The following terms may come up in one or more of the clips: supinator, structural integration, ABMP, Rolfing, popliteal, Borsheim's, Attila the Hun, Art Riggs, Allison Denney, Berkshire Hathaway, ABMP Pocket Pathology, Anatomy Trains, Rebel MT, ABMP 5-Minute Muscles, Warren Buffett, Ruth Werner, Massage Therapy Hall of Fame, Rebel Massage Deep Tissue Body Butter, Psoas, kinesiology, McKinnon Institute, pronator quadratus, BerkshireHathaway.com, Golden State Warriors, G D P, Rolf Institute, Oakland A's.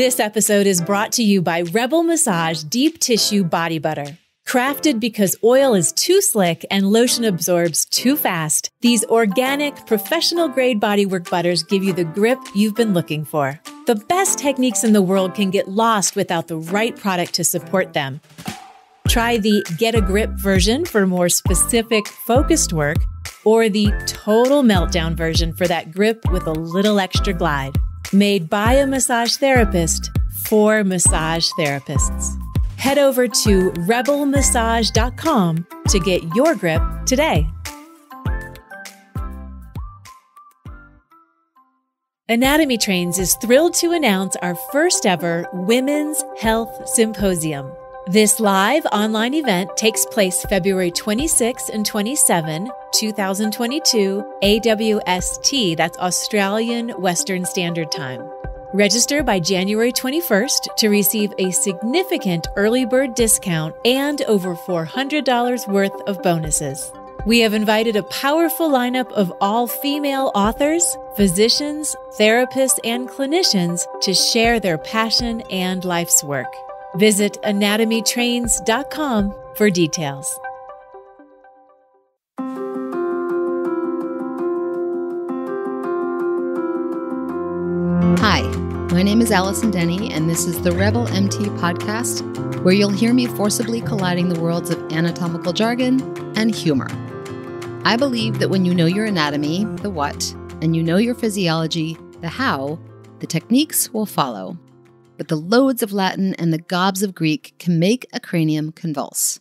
This episode is brought to you by Rebel Massage Deep Tissue Body Butter. Crafted because oil is too slick and lotion absorbs too fast, these organic, professional-grade bodywork butters give you the grip you've been looking for. The best techniques in the world can get lost without the right product to support them. Try the Get a Grip version for more specific, focused work, or the Total Meltdown version for that grip with a little extra glide. Made by a massage therapist for massage therapists. Head over to rebelmassage.com to get your grip today. Anatomy Trains is thrilled to announce our first ever Women's Health Symposium. This live online event takes place February 26 and 27, 2022, AWST, that's Australian Western Standard Time. Register by January 21st to receive a significant early bird discount and over $400 worth of bonuses. We have invited a powerful lineup of all-female authors, physicians, therapists, and clinicians to share their passion and life's work. Visit anatomytrains.com for details. Hi, my name is Allison Denney, and this is the Rebel MT podcast, where you'll hear me forcibly colliding the worlds of anatomical jargon and humor. I believe that when you know your anatomy, the what, and you know your physiology, the how, the techniques will follow. But the loads of Latin and the gobs of Greek can make a cranium convulse.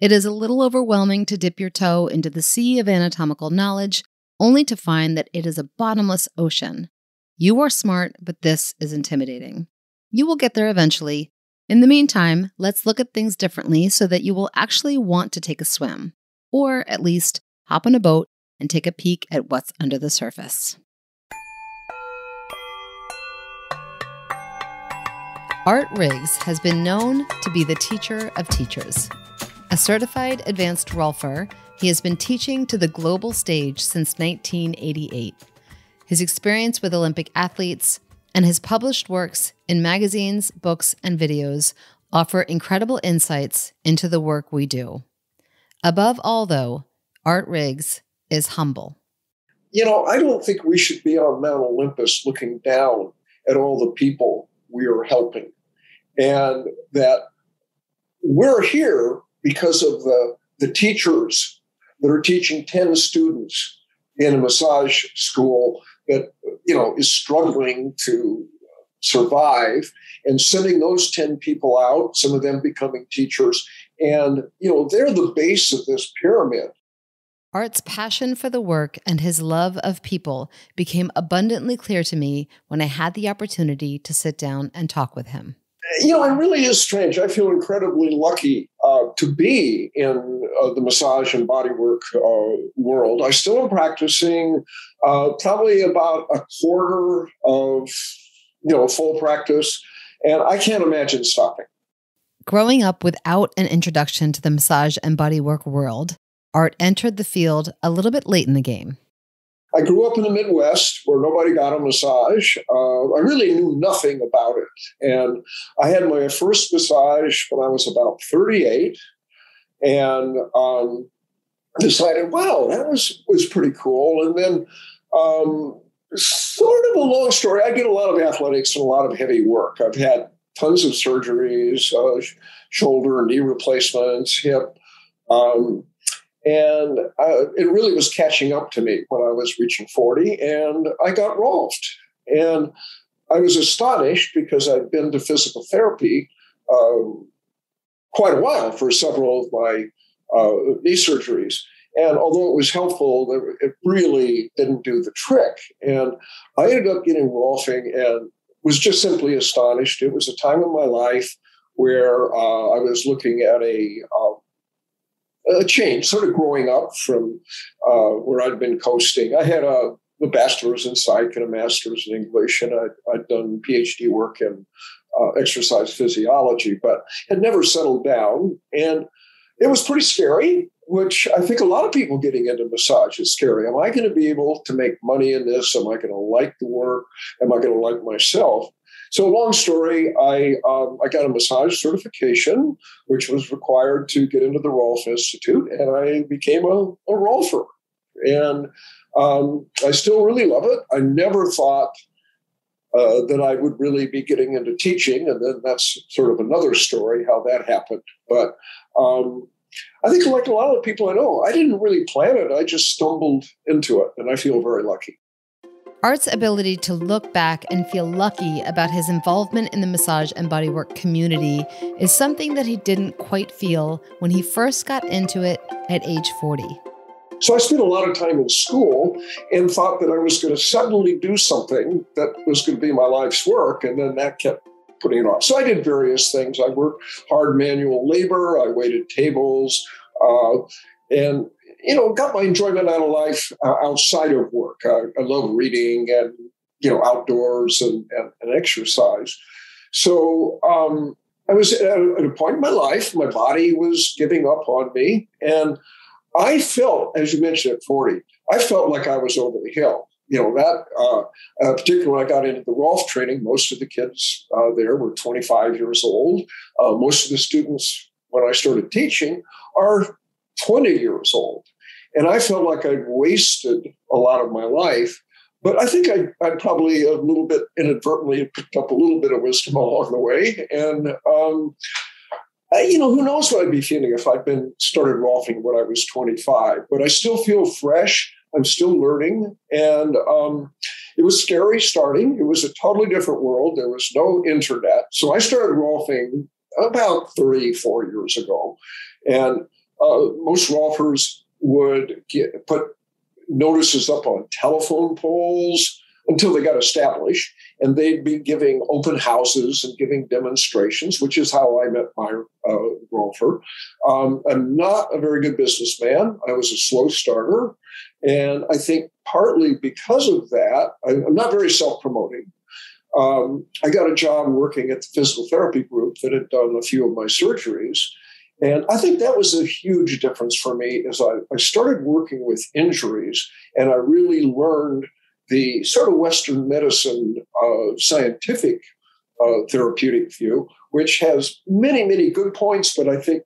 It is a little overwhelming to dip your toe into the sea of anatomical knowledge, only to find that it is a bottomless ocean. You are smart, but this is intimidating. You will get there eventually. In the meantime, let's look at things differently so that you will actually want to take a swim, or at least hop on a boat and take a peek at what's under the surface. Art Riggs has been known to be the teacher of teachers. A certified advanced Rolfer, he has been teaching to the global stage since 1988. His experience with Olympic athletes and his published works in magazines, books, and videos offer incredible insights into the work we do. Above all, though, Art Riggs is humble. You know, I don't think we should be on Mount Olympus looking down at all the people we are helping, and that we're here because of the teachers that are teaching 10 students in a massage school that, you know, is struggling to survive, and sending those 10 people out, some of them becoming teachers. And, you know, they're the base of this pyramid. Art's passion for the work and his love of people became abundantly clear to me when I had the opportunity to sit down and talk with him. You know, it really is strange. I feel incredibly lucky to be in the massage and bodywork world. I still am practicing probably about a quarter of, you know, full practice, and I can't imagine stopping. Growing up without an introduction to the massage and bodywork world, Art entered the field a little bit late in the game. I grew up in the Midwest where nobody got a massage. I really knew nothing about it. And I had my first massage when I was about 38 and decided, wow, that was pretty cool. And then sort of a long story. I did a lot of athletics and a lot of heavy work. I've had tons of surgeries, shoulder, knee replacements, hip, and it really was catching up to me when I was reaching 40, and I got Rolfed. And I was astonished because I'd been to physical therapy quite a while for several of my knee surgeries. And although it was helpful, it really didn't do the trick. And I ended up getting Rolfing and was just simply astonished. It was a time in my life where I was looking at a change, sort of growing up from where I'd been coasting. I had a bachelor's in psych and a master's in English, and I'd done PhD work in exercise physiology, but had never settled down. And it was pretty scary, which I think a lot of people getting into massage is scary. Am I going to be able to make money in this? Am I going to like the work? Am I going to like myself? So long story, I got a massage certification, which was required to get into the Rolf Institute, and I became a Rolfer. And I still really love it. I never thought that I would really be getting into teaching, and then that's sort of another story, how that happened. But I think like a lot of people I know, I didn't really plan it. I just stumbled into it, and I feel very lucky. Art's ability to look back and feel lucky about his involvement in the massage and bodywork community is something that he didn't quite feel when he first got into it at age 40. So I spent a lot of time in school and thought that I was going to suddenly do something that was going to be my life's work, and then that kept putting it off. So I did various things. I worked hard manual labor. I waited tables, and got my enjoyment out of life outside of work. I love reading and outdoors and exercise. So I was at a point in my life, my body was giving up on me, and I felt, as you mentioned, at 40, I felt like I was over the hill. Particularly when I got into the Rolf training, most of the kids there were 25 years old. Most of the students, when I started teaching, are 20 years old. And I felt like I'd wasted a lot of my life. But I think I probably a little bit inadvertently picked up a little bit of wisdom along the way. And who knows what I'd be feeling if I'd started Rolfing when I was 25. But I still feel fresh. I'm still learning. And it was scary starting. It was a totally different world. There was no internet. So I started Rolfing about 3-4 years ago. And most Rolfers would put notices up on telephone poles until they got established. And they'd be giving open houses and giving demonstrations, which is how I met my Rolfer. I'm not a very good businessman. I was a slow starter. And I think partly because of that, I'm not very self-promoting. I got a job working at the physical therapy group that had done a few of my surgeries. And I think that was a huge difference for me as I started working with injuries, and I really learned the sort of Western medicine scientific therapeutic view, which has many, many good points, but I think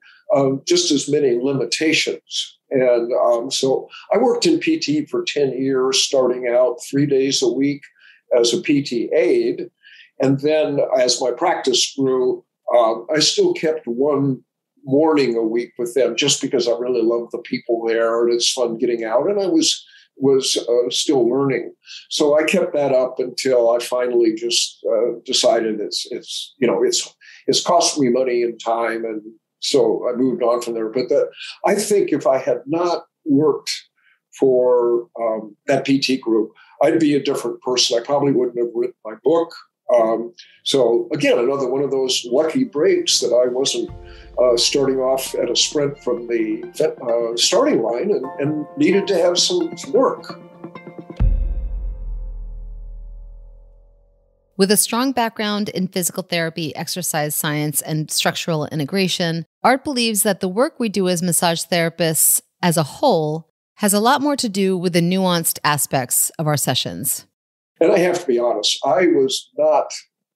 just as many limitations. And so I worked in PT for 10 years, starting out 3 days a week as a PT aide. And then as my practice grew, I still kept one morning a week with them just because I really loved the people there and it's fun getting out. And I was still learning. So I kept that up until I finally just decided it's cost me money and time. And so I moved on from there. But I think if I had not worked for that PT group, I'd be a different person. I probably wouldn't have written my book. So again, another one of those lucky breaks that I wasn't starting off at a sprint from the starting line and needed to have some work. With a strong background in physical therapy, exercise science, and structural integration, Art believes that the work we do as massage therapists as a whole has a lot more to do with the nuanced aspects of our sessions. And I have to be honest, I was not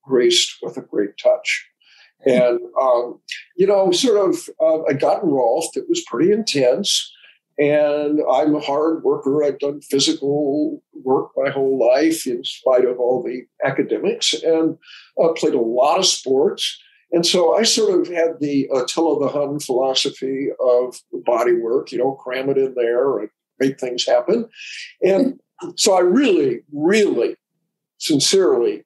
graced with a great touch. And, I got involved. It was pretty intense. And I'm a hard worker. I've done physical work my whole life in spite of all the academics, and played a lot of sports. And so I sort of had the Attila the Hun philosophy of body work, cram it in there and make things happen. And so I really, really, sincerely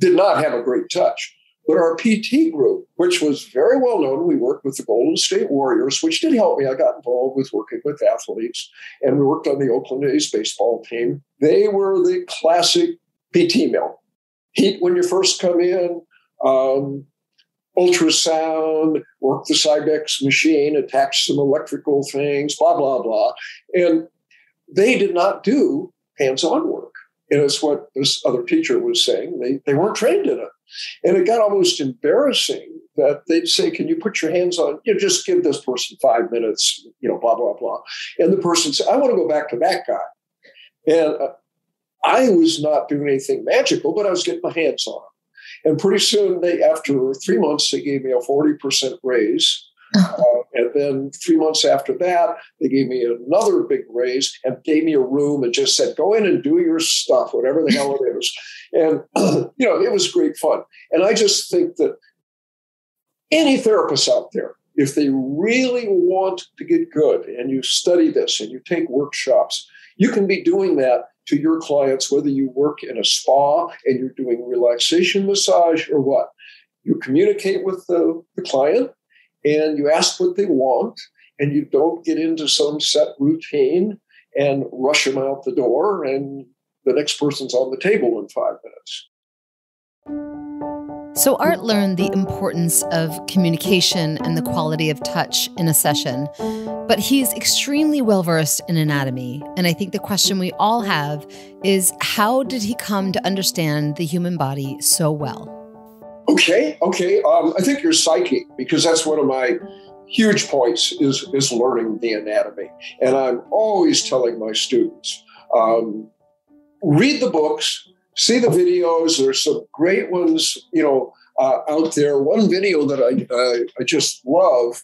did not have a great touch. But our PT group, which was very well known, we worked with the Golden State Warriors, which did help me. I got involved with working with athletes, and we worked on the Oakland A's baseball team. They were the classic PT mill. Heat when you first come in, ultrasound, work the Cybex machine, attach some electrical things, blah, blah, blah. And they did not do hands-on work. And it's what this other teacher was saying. They weren't trained in it. And it got almost embarrassing that they'd say, can you put your hands on, just give this person 5 minutes, blah, blah, blah. And the person said, I want to go back to that guy. And I was not doing anything magical, but I was getting my hands on them. And pretty soon, after 3 months, they gave me a 40% raise. And then 3 months after that, they gave me another big raise and gave me a room and just said, go in and do your stuff, whatever the hell it is. And, it was great fun. And I just think that any therapist out there, if they really want to get good and you study this and you take workshops, you can be doing that to your clients, whether you work in a spa and you're doing relaxation massage or what. You communicate with the client. And you ask what they want, and you don't get into some set routine and rush them out the door, and the next person's on the table in 5 minutes. So Art learned the importance of communication and the quality of touch in a session, but he's extremely well-versed in anatomy. And I think the question we all have is, how did he come to understand the human body so well? Okay. I think you're psychic, because that's one of my huge points is learning the anatomy. And I'm always telling my students, read the books, see the videos. There's some great ones, out there. One video that I just love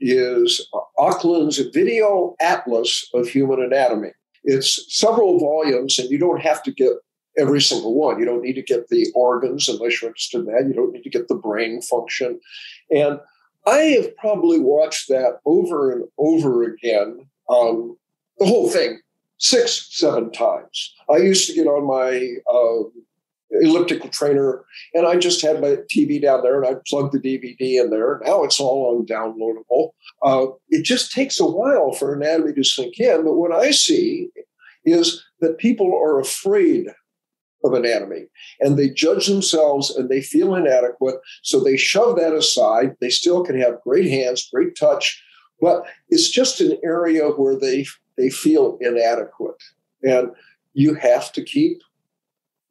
is Auckland's Video Atlas of Human Anatomy. It's several volumes, and you don't have to get every single one. You don't need to get the organs unless you're interested in that. You don't need to get the brain function. And I have probably watched that over and over again, the whole thing, 6-7 times. I used to get on my elliptical trainer, and I just had my TV down there, and I'd plug the DVD in there. Now it's all undownloadable. It just takes a while for anatomy to sink in. But what I see is that people are afraid of anatomy, and they judge themselves and they feel inadequate. So they shove that aside. They still can have great hands, great touch, but it's just an area where they feel inadequate. And you have to keep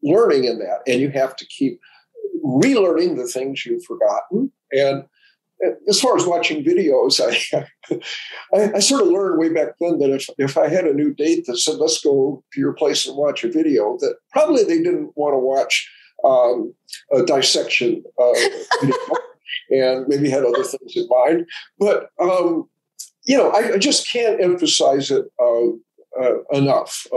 learning in that, and you have to keep relearning the things you've forgotten. And as far as watching videos, I sort of learned way back then that if I had a new date that said, let's go to your place and watch a video, that probably they didn't want to watch a dissection video, and maybe had other things in mind. But, I just can't emphasize it enough.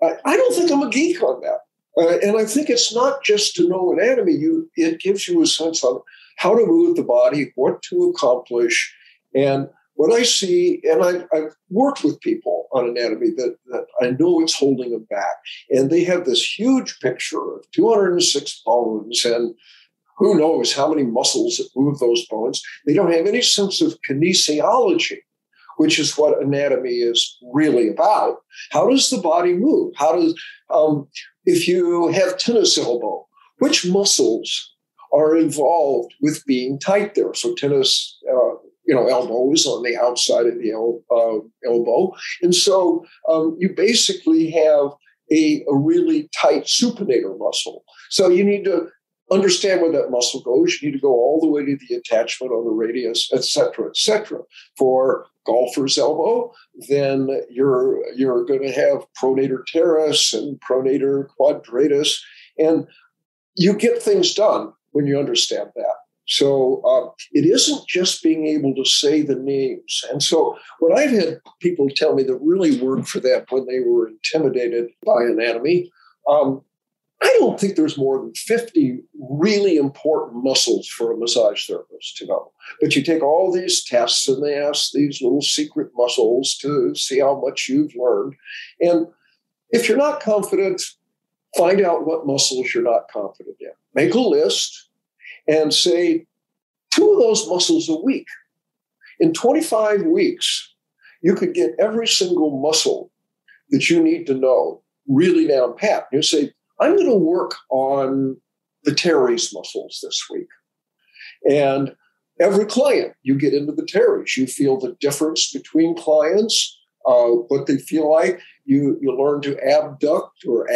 I don't think I'm a geek on that. And I think it's not just to know anatomy. It gives you a sense of how to move the body, what to accomplish. And what I see, and I've worked with people on anatomy that I know it's holding them back. And they have this huge picture of 206 bones and who knows how many muscles that move those bones. They don't have any sense of kinesiology, which is what anatomy is really about. How does the body move? How does, if you have tennis elbow, which muscles are involved with being tight there? So tennis, elbow is on the outside of the elbow. And so you basically have a really tight supinator muscle. So you need to understand where that muscle goes. You need to go all the way to the attachment on the radius, et cetera, for golfer's elbow. Then you're going to have pronator teres and pronator quadratus. And you get things done when you understand that. So it isn't just being able to say the names. And so what I've had people tell me that really worked for them when they were intimidated by anatomy, I don't think there's more than 50 really important muscles for a massage therapist to know. But you take all these tests and they ask these little secret muscles to see how much you've learned. And if you're not confident, find out what muscles you're not confident in. Make a list and say 2 of those muscles a week. In 25 weeks, you could get every single muscle that you need to know really down pat. You say, I'm going to work on the teres muscles this week. And every client, you get into the teres. You feel the difference between clients, what they feel like. You learn to abduct or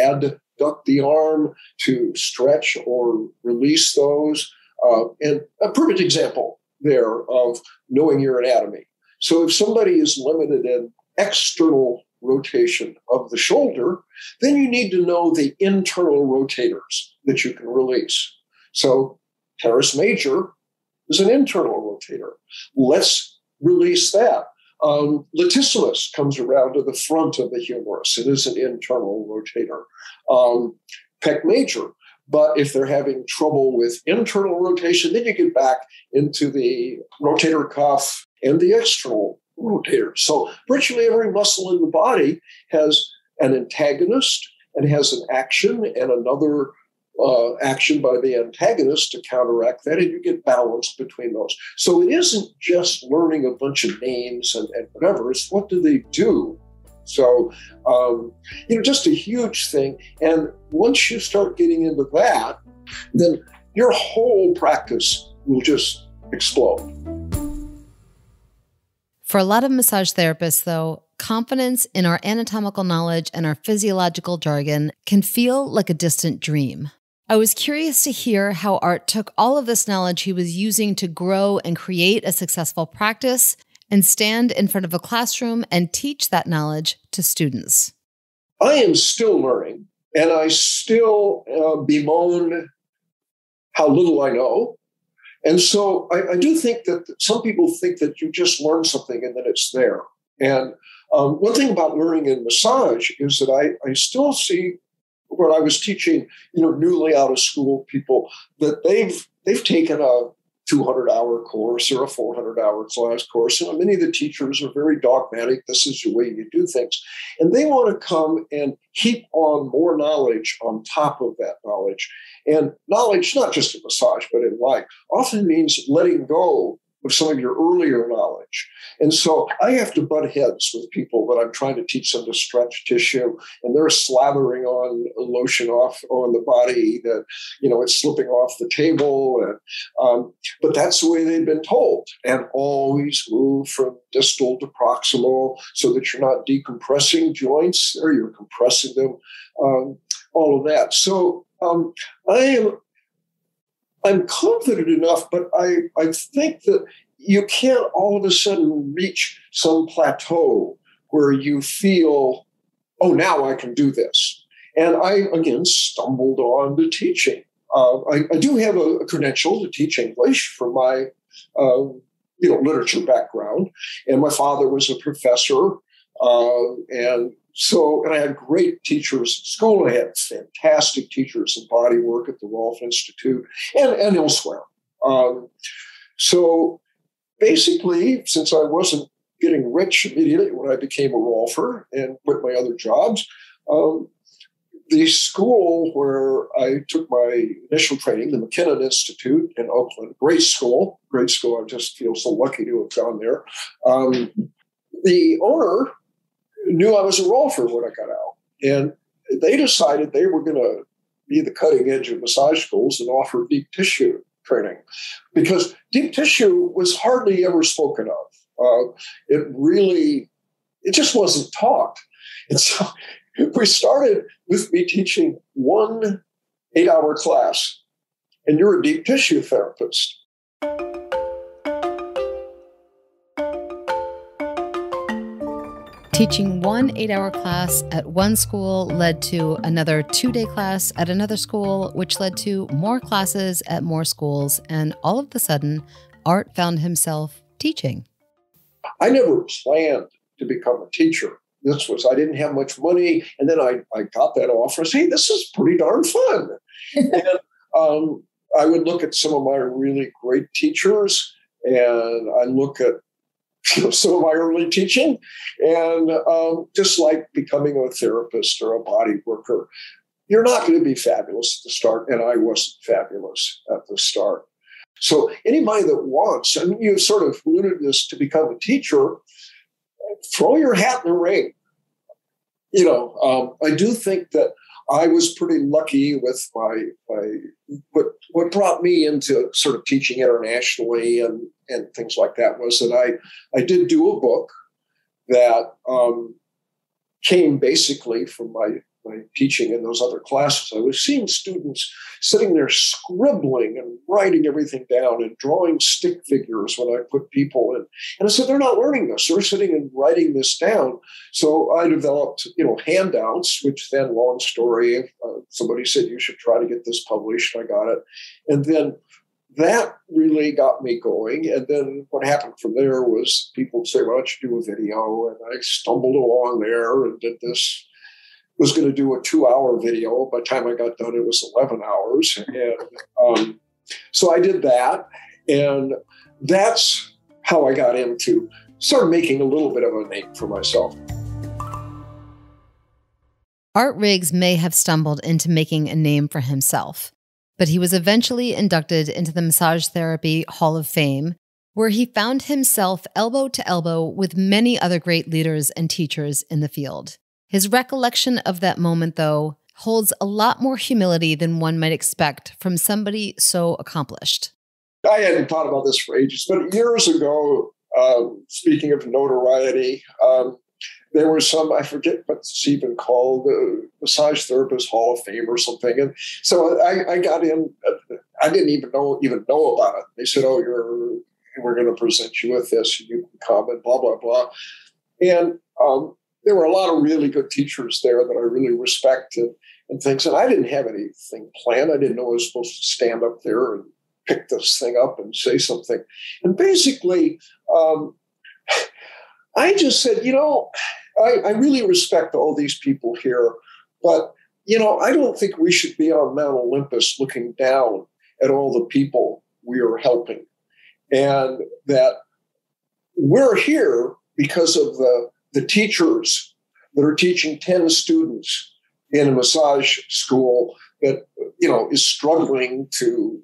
duck the arm, to stretch or release those. And a perfect example there of knowing your anatomy. So if somebody is limited in external rotation of the shoulder, then you need to know the internal rotators that you can release. So teres major is an internal rotator. Let's release that. Latissimus comes around to the front of the humerus. It is an internal rotator. Pec major. But if they're having trouble with internal rotation, then you get back into the rotator cuff and the external rotator. So virtually every muscle in the body has an antagonist and has an action and another action by the antagonist to counteract that, and you get balance between those. So it isn't just learning a bunch of names and whatever. It's what do they do? So, just a huge thing. And once you start getting into that, then your whole practice will just explode. For a lot of massage therapists, though, confidence in our anatomical knowledge and our physiological jargon can feel like a distant dream. I was curious to hear how Art took all of this knowledge he was using to grow and create a successful practice and stand in front of a classroom and teach that knowledge to students. I am still learning, and I still bemoan how little I know. And so I do think that some people think that you just learn something and then it's there. And one thing about learning in massage is that I still see when I was teaching, newly out of school people, that they've taken a 200-hour course or a 400-hour class course. And many of the teachers are very dogmatic. This is the way you do things. And they want to come and heap on more knowledge on top of that knowledge. And knowledge, not just in massage, but in life, often means letting go of some of your earlier knowledge. And so I have to butt heads with people that I'm trying to teach them to stretch tissue, and they're slathering on lotion off on the body that, it's slipping off the table. And, but that's the way they've been told. And always move from distal to proximal so that you're not decompressing joints or you're compressing them, all of that. So I'm confident enough, but I think that you can't all of a sudden reach some plateau where you feel, oh, now I can do this. And I, again, stumbled on to teaching. I do have a credential to teach English from my literature background. And my father was a professor. And I had great teachers at school. I had fantastic teachers in body work at the Rolf Institute and elsewhere. So basically, since I wasn't getting rich immediately when I became a Rolfer and quit my other jobs, the school where I took my initial training, the McKinnon Institute in Oakland, great school. I just feel so lucky to have gone there. The owner knew I was a Rolfer when I got out. And they decided they were going to be the cutting edge of massage schools and offer deep tissue training, because deep tissue was hardly ever spoken of. It just wasn't taught. And so we started with me teaching one 8-hour class, and you're a deep tissue therapist. Teaching one 8-hour class at one school led to another 2-day class at another school, which led to more classes at more schools. And all of a sudden, Art found himself teaching. I never planned to become a teacher. I didn't have much money. And then I got that offer. I said, hey, this is pretty darn fun. And I would look at some of my really great teachers, and I look at some of my early teaching, and just like becoming a therapist or a body worker, you're not going to be fabulous at the start, and I wasn't fabulous at the start. So anybody that wants, and you've sort of alluded this, to become a teacher, throw your hat in the ring. I do think that I was pretty lucky with what brought me into sort of teaching internationally and things like that was that I did do a book that came basically from my my teaching in those other classes, I was seeing students sitting there scribbling and writing everything down and drawing stick figures when I put people in. And I said, they're not learning this. They're sitting and writing this down. So I developed, handouts, which then, long story, somebody said, you should try to get this published. I got it. And then that really got me going. And then what happened from there was people would say, why don't you do a video? And I stumbled along there and did this. Was going to do a 2-hour video. By the time I got done, it was 11 hours. And so I did that. And that's how I got into sort of making a little bit of a name for myself. Art Riggs may have stumbled into making a name for himself, but he was eventually inducted into the Massage Therapy Hall of Fame, where he found himself elbow to elbow with many other great leaders and teachers in the field. His recollection of that moment, though, holds a lot more humility than one might expect from somebody so accomplished. I hadn't thought about this for ages, but years ago, speaking of notoriety, there was some, I forget what it's even called, Massage Therapist Hall of Fame or something. And so I got in. I didn't even know about it. They said, oh, we're going to present you with this. You can come and blah, blah, blah. And there were a lot of really good teachers there that I really respected and things. And I didn't have anything planned. I didn't know I was supposed to stand up there and pick this thing up and say something. And basically, I just said, I really respect all these people here, but, I don't think we should be on Mount Olympus looking down at all the people we are helping. And that we're here because of the teachers that are teaching 10 students in a massage school that, is struggling to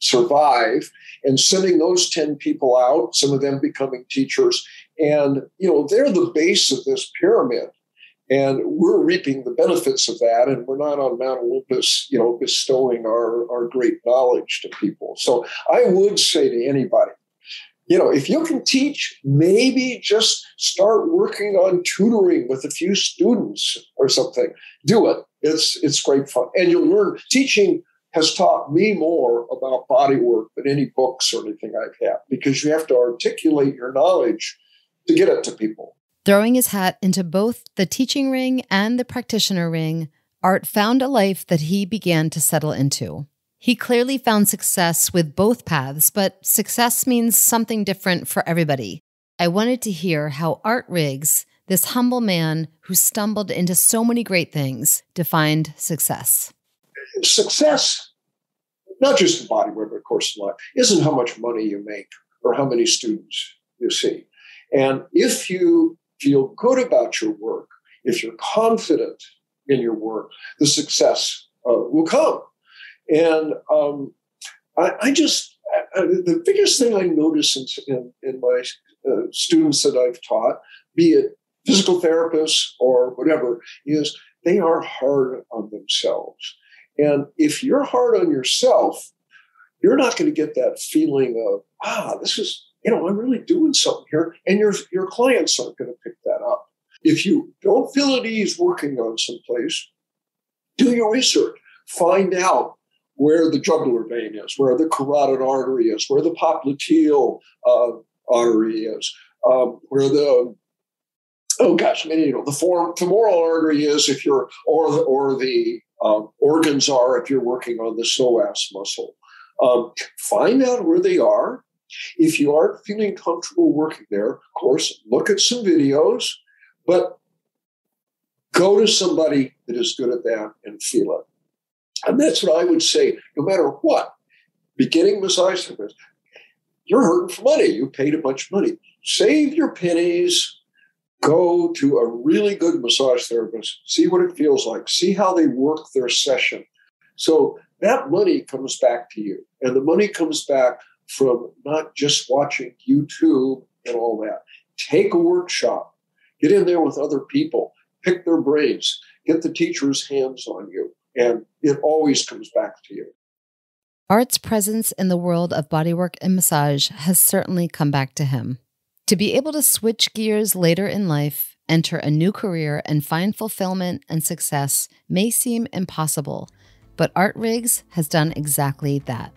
survive, and sending those 10 people out, some of them becoming teachers. And, they're the base of this pyramid, and we're reaping the benefits of that. And we're not on Mount Olympus, bestowing our great knowledge to people. So I would say to anybody, if you can teach, maybe just start working on tutoring with a few students or something. Do it. It's great fun. And you'll learn. Teaching has taught me more about body work than any books or anything I've had, because you have to articulate your knowledge to get it to people. Throwing his hat into both the teaching ring and the practitioner ring, Art found a life that he began to settle into. He clearly found success with both paths, but success means something different for everybody. I wanted to hear how Art Riggs, this humble man who stumbled into so many great things, defined success. Success, not just in bodywork, of course, in life, isn't how much money you make or how many students you see. And if you feel good about your work, if you're confident in your work, the success will come. And the biggest thing I notice in my students that I've taught, be it physical therapists or whatever, is they are hard on themselves. And if you're hard on yourself, you're not going to get that feeling of, this is, I'm really doing something here. And your clients aren't going to pick that up. If you don't feel at ease working on someplace, do your research. Find out where the jugular vein is, where the carotid artery is, where the popliteal artery is, where the the femoral artery is, if you're or the organs are if you're working on the psoas muscle. Find out where they are. If you aren't feeling comfortable working there, of course, look at some videos, but go to somebody that is good at that and feel it. And that's what I would say, no matter what, beginning massage therapist, you're hurting for money. You paid a bunch of money. Save your pennies. Go to a really good massage therapist. See what it feels like. See how they work their session. So that money comes back to you. And the money comes back from not just watching YouTube and all that. Take a workshop. Get in there with other people. Pick their brains. Get the teacher's hands on you. And it always comes back to you. Art's presence in the world of bodywork and massage has certainly come back to him. To be able to switch gears later in life Enter a new career and find fulfillment and success may seem impossible, but Art Riggs has done exactly that.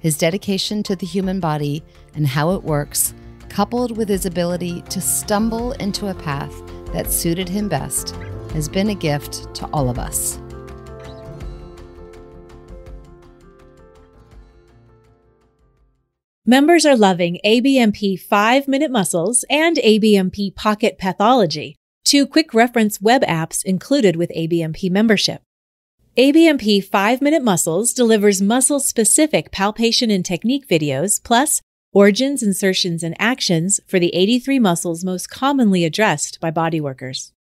His dedication to the human body and how it works, coupled with his ability to stumble into a path that suited him best, has been a gift to all of us. Members are loving ABMP 5-Minute Muscles and ABMP Pocket Pathology, two quick reference web apps included with ABMP membership. ABMP 5-Minute Muscles delivers muscle-specific palpation and technique videos, plus origins, insertions, and actions for the 83 muscles most commonly addressed by bodyworkers.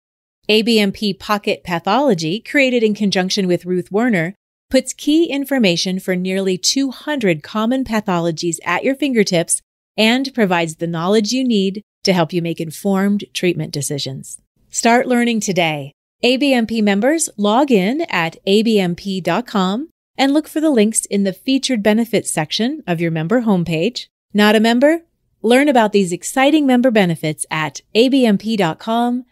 ABMP Pocket Pathology, created in conjunction with Ruth Werner, puts key information for nearly 200 common pathologies at your fingertips and provides the knowledge you need to help you make informed treatment decisions. Start learning today. ABMP members log in at abmp.com and look for the links in the Featured Benefits section of your member homepage. Not a member? Learn about these exciting member benefits at abmp.com/more.